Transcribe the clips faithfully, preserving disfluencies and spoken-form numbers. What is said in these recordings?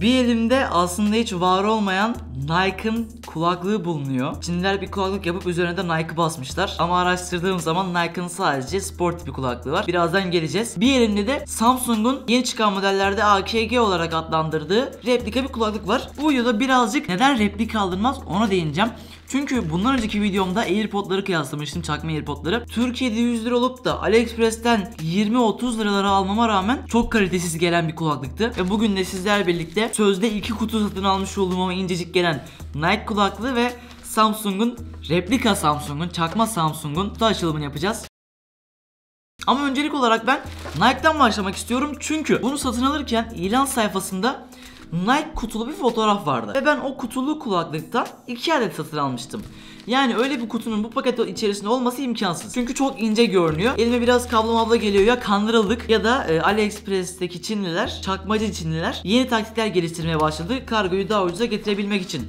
Bir elimde aslında hiç var olmayan Nike'ın kulaklığı bulunuyor. Çinliler bir kulaklık yapıp üzerine de Nike basmışlar. Ama araştırdığım zaman Nike'ın sadece spor tipi kulaklığı var. Birazdan geleceğiz. Bir elimde de Samsung'un yeni çıkan modellerde A K G olarak adlandırdığı replika bir kulaklık var. Bu videoda birazcık neden replika alınmaz ona değineceğim. Çünkü bundan önceki videomda AirPod'ları kıyaslamıştım, çakma AirPod'ları. Türkiye'de yüz lira olup da AliExpress'ten yirmi otuz liralara almama rağmen çok kalitesiz gelen bir kulaklıktı. Ve bugün de sizler birlikte sözde iki kutu satın almış olduğum ama incecik gelen Nike kulaklığı ve Samsung'un, replika Samsung'un, çakma Samsung'un kutu açılımını yapacağız. Ama öncelik olarak ben Nike'dan başlamak istiyorum çünkü bunu satın alırken ilan sayfasında Nike kutulu bir fotoğraf vardı ve ben o kutulu kulaklıktan iki adet satın almıştım. Yani öyle bir kutunun bu paket içerisinde olması imkansız. Çünkü çok ince görünüyor. Elime biraz kablo mabla geliyor, ya kandırıldık ya da e, AliExpress'teki Çinliler, çakmacı Çinliler yeni taktikler geliştirmeye başladı kargoyu daha ucuza getirebilmek için.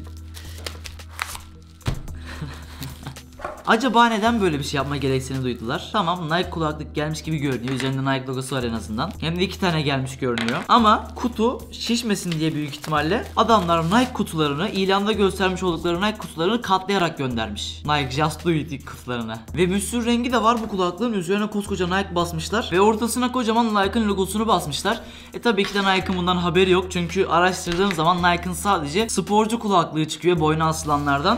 Acaba neden böyle bir şey yapma gereksinimi duydular? Tamam, Nike kulaklık gelmiş gibi görünüyor. Üzerinde Nike logosu var en azından. Hem de iki tane gelmiş görünüyor. Ama kutu şişmesin diye büyük ihtimalle adamlar Nike kutularını, ilanda göstermiş oldukları Nike kutularını katlayarak göndermiş. Nike Just Do It kutularına. Ve bir sürü rengi de var bu kulaklığın. Üzerine koskoca Nike basmışlar. Ve ortasına kocaman Nike'ın logosunu basmışlar. E tabii ki de Nike'ın bundan haberi yok. Çünkü araştırdığım zaman Nike'ın sadece sporcu kulaklığı çıkıyor boyuna asılanlardan.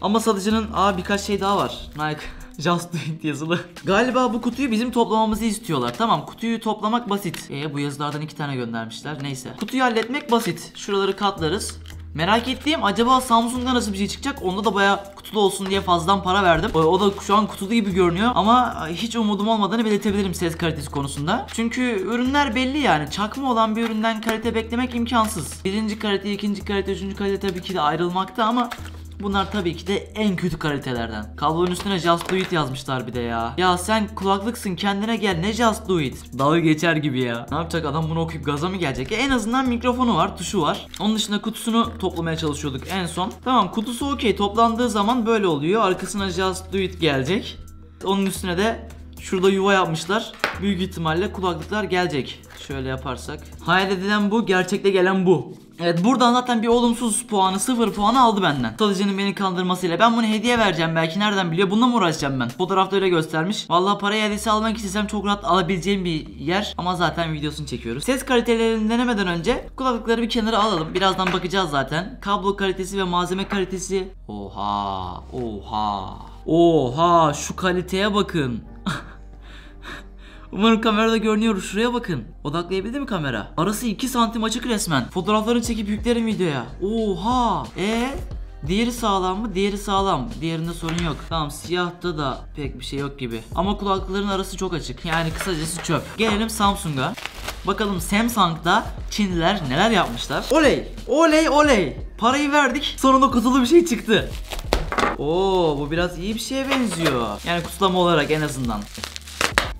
Ama satıcının aa birkaç şey daha var. Nike Just Do It yazılı. Galiba bu kutuyu bizim toplamamızı istiyorlar. Tamam, kutuyu toplamak basit. Ee bu yazılardan iki tane göndermişler. Neyse. Kutuyu halletmek basit. Şuraları katlarız. Merak ettiğim acaba Samsung'dan nasıl bir şey çıkacak? Onda da bayağı kutulu olsun diye fazladan para verdim. O, o da şu an kutulu gibi görünüyor ama hiç umudum olmadığını belirtebilirim ses kalitesi konusunda. Çünkü ürünler belli yani. Çakma olan bir üründen kalite beklemek imkansız. Birinci kalite, ikinci kalite, üçüncü kalite tabii ki de ayrılmakta ama bunlar tabii ki de en kötü kalitelerden. Kablonun üstüne Just Do It yazmışlar bir de ya. Ya sen kulaklıksın, kendine gel, ne Just Do It. Dalga geçer gibi ya. Ne yapacak adam, bunu okuyup gaza mı gelecek? Ya en azından mikrofonu var, tuşu var. Onun dışında kutusunu toplamaya çalışıyorduk en son. Tamam, kutusu okey, toplandığı zaman böyle oluyor. Arkasına Just Do It gelecek. Onun üstüne de şurada yuva yapmışlar. Büyük ihtimalle kulaklıklar gelecek. Şöyle yaparsak. Hayal edilen bu, gerçekte gelen bu. Evet, buradan zaten bir olumsuz puanı, sıfır puanı aldı benden. Satıcının beni kandırmasıyla. Ben bunu hediye vereceğim belki, nereden biliyor, bununla mı uğraşacağım ben? Fotoğrafta öyle göstermiş. Vallahi parayı hediyesi almak istesem çok rahat alabileceğim bir yer. Ama zaten videosunu çekiyoruz. Ses kalitelerini denemeden önce kulaklıkları bir kenara alalım. Birazdan bakacağız zaten. Kablo kalitesi ve malzeme kalitesi. Oha, oha, oha, şu kaliteye bakın. Umarım kamerada görünüyor. Şuraya bakın. Odaklayabildi mi kamera? Arası iki santim açık resmen. Fotoğrafları çekip yüklerim videoya. Oha. Ee, diğeri sağlam mı? Diğeri sağlam. Diğerinde sorun yok. Tamam, siyahta da pek bir şey yok gibi. Ama kulaklıkların arası çok açık. Yani kısacası çöp. Gelelim Samsung'a. Bakalım Samsung'da Çinliler neler yapmışlar. Oley. Oley oley. Parayı verdik. Sonunda kutulu bir şey çıktı. Oo, bu biraz iyi bir şeye benziyor. Yani kutlama olarak en azından.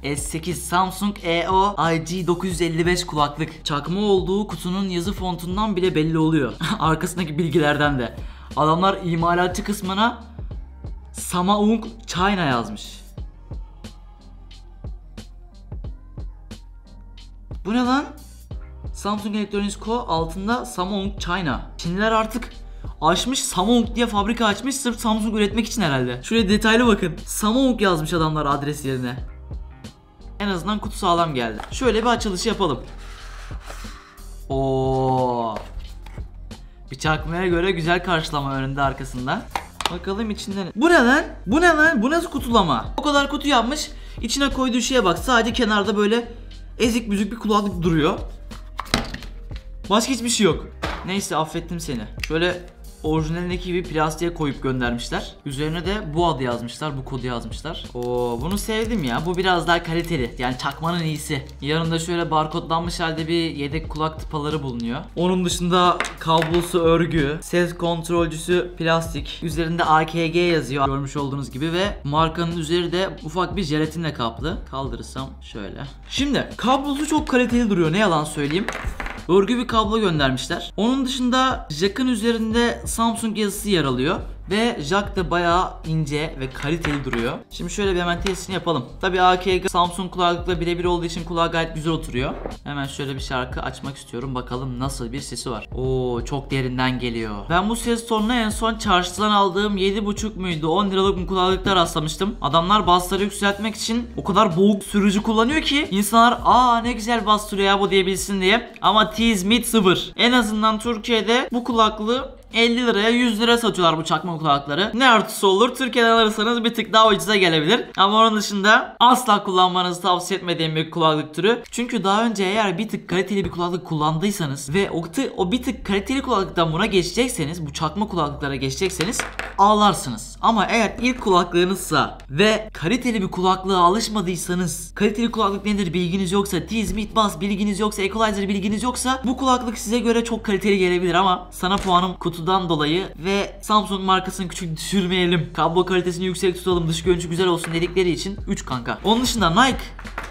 S sekiz Samsung E O I G dokuz yüz elli beş kulaklık. Çakma olduğu kutunun yazı fontundan bile belli oluyor. Arkasındaki bilgilerden de. Adamlar imalatçı kısmına Samsung China yazmış. Bu ne lan? Samsung Electronics Co altında Samsung China. Çinliler artık açmış, Samsung diye fabrika açmış sırf Samsung üretmek için herhalde. Şuraya detaylı bakın. Samsung yazmış adamlar adres yerine. En azından kutu sağlam geldi. Şöyle bir açılışı yapalım. Oo. Bir çakmaya göre güzel karşılama önünde arkasında. Bakalım içinden. Bu ne lan? Bu ne lan? Bu nasıl kutulama? O kadar kutu yapmış. İçine koyduğu şeye bak. Sadece kenarda böyle ezik büzük bir kulaklık duruyor. Başka hiçbir şey yok. Neyse, affettim seni. Şöyle orijinalindeki gibi plastiğe koyup göndermişler. Üzerine de bu adı yazmışlar, bu kodu yazmışlar. Oo, bunu sevdim ya. Bu biraz daha kaliteli. Yani çakmanın iyisi. Yanında şöyle barkodlanmış halde bir yedek kulak tıpaları bulunuyor. Onun dışında kablosu örgü, ses kontrolcüsü plastik. Üzerinde A K G yazıyor görmüş olduğunuz gibi ve markanın üzeri de ufak bir jelatinle kaplı. Kaldırırsam şöyle. Şimdi kablosu çok kaliteli duruyor, ne yalan söyleyeyim. Örgü bir kablo göndermişler. Onun dışında jack'ın üzerinde Samsung yazısı yer alıyor. Ve jack da bayağı ince ve kaliteli duruyor. Şimdi şöyle bir hemen testini yapalım. Tabii A K G Samsung kulaklıkla birebir olduğu için kulağa gayet güzel oturuyor. Hemen şöyle bir şarkı açmak istiyorum. Bakalım nasıl bir sesi var. Oo, çok derinden geliyor. Ben bu ses tonunu en son çarşıdan aldığım yedi buçuk müydü on liralık mı kulaklıkta rastlamıştım. Adamlar bassları yükseltmek için o kadar boğuk sürücü kullanıyor ki insanlar aa ne güzel bas sürüyor ya bu diyebilsin diye. Ama tiz mid sıfır. En azından Türkiye'de bu kulaklığı elli liraya yüz lira satıyorlar bu çakma kulakları. Ne artısı olur? Türkiye'den alırsanız bir tık daha ucuza gelebilir. Ama onun dışında asla kullanmanızı tavsiye etmediğim bir kulaklık türü. Çünkü daha önce eğer bir tık kaliteli bir kulaklık kullandıysanız ve o, o bir tık kaliteli kulaklıktan buna geçecekseniz, bu çakma kulaklıklara geçecekseniz ağlarsınız. Ama eğer ilk kulaklığınızsa ve kaliteli bir kulaklığa alışmadıysanız, kaliteli kulaklık nedir bilginiz yoksa, tiz, mid, bass bilginiz yoksa, equalizer bilginiz yoksa bu kulaklık size göre çok kaliteli gelebilir ama sana puanım kutu dolayı ve Samsung markasını küçük düşürmeyelim, kablo kalitesini yüksek tutalım, dış görünüşü güzel olsun dedikleri için üç kanka. Onun dışında Nike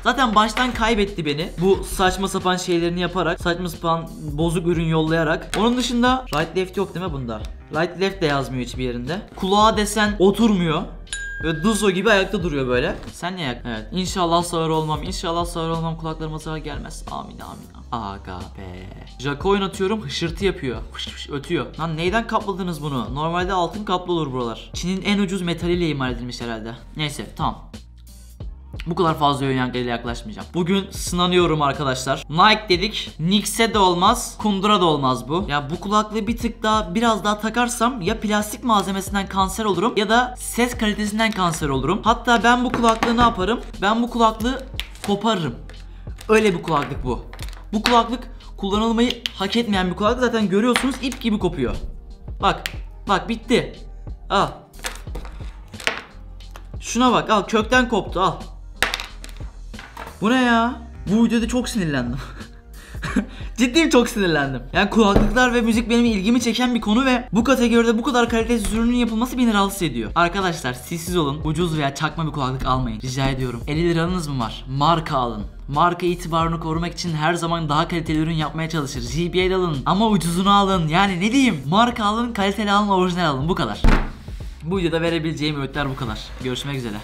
zaten baştan kaybetti beni bu saçma sapan şeylerini yaparak, saçma sapan bozuk ürün yollayarak. Onun dışında right left yok değil mi bunda? Right left de yazmıyor hiçbir yerinde. Kulağa desen oturmuyor. Böyle duzo gibi ayakta duruyor böyle. Sen niye ayakta? Evet. İnşallah sağır olmam. İnşallah sağır olmam. Kulaklarıma zarar gelmez. Amin amin. Aga be. Jack'ı oynatıyorum. Hışırtı yapıyor. Fış fış ötüyor. Lan neyden kapladınız bunu? Normalde altın kaplı olur buralar. Çin'in en ucuz metaliyle imal edilmiş herhalde. Neyse tamam. Bu kadar fazla ön yargıyla yaklaşmayacağım. Bugün sınanıyorum arkadaşlar. Nike dedik. Nix'e de olmaz. Kundura da olmaz bu. Ya bu kulaklığı bir tık daha biraz daha takarsam ya plastik malzemesinden kanser olurum ya da ses kalitesinden kanser olurum. Hatta ben bu kulaklığı ne yaparım? Ben bu kulaklığı koparırım. Öyle bir kulaklık bu. Bu kulaklık kullanılmayı hak etmeyen bir kulaklık. Zaten görüyorsunuz ip gibi kopuyor. Bak. Bak bitti. Al. Şuna bak. Al kökten koptu. Al. Bu ne ya? Bu videoda çok sinirlendim. Ciddiyim, çok sinirlendim. Yani kulaklıklar ve müzik benim ilgimi çeken bir konu ve bu kategoride bu kadar kalitesiz ürünün yapılması beni rahatsız ediyor. Arkadaşlar sessiz olun. Ucuz veya çakma bir kulaklık almayın. Rica ediyorum. elli liranız mı var? Marka alın. Marka itibarını korumak için her zaman daha kaliteli ürün yapmaya çalışır. J B L alın ama ucuzunu alın. Yani ne diyeyim? Marka alın, kaliteli alın, orijinal alın. Bu kadar. Bu videoda verebileceğim öğütler bu kadar. Görüşmek üzere.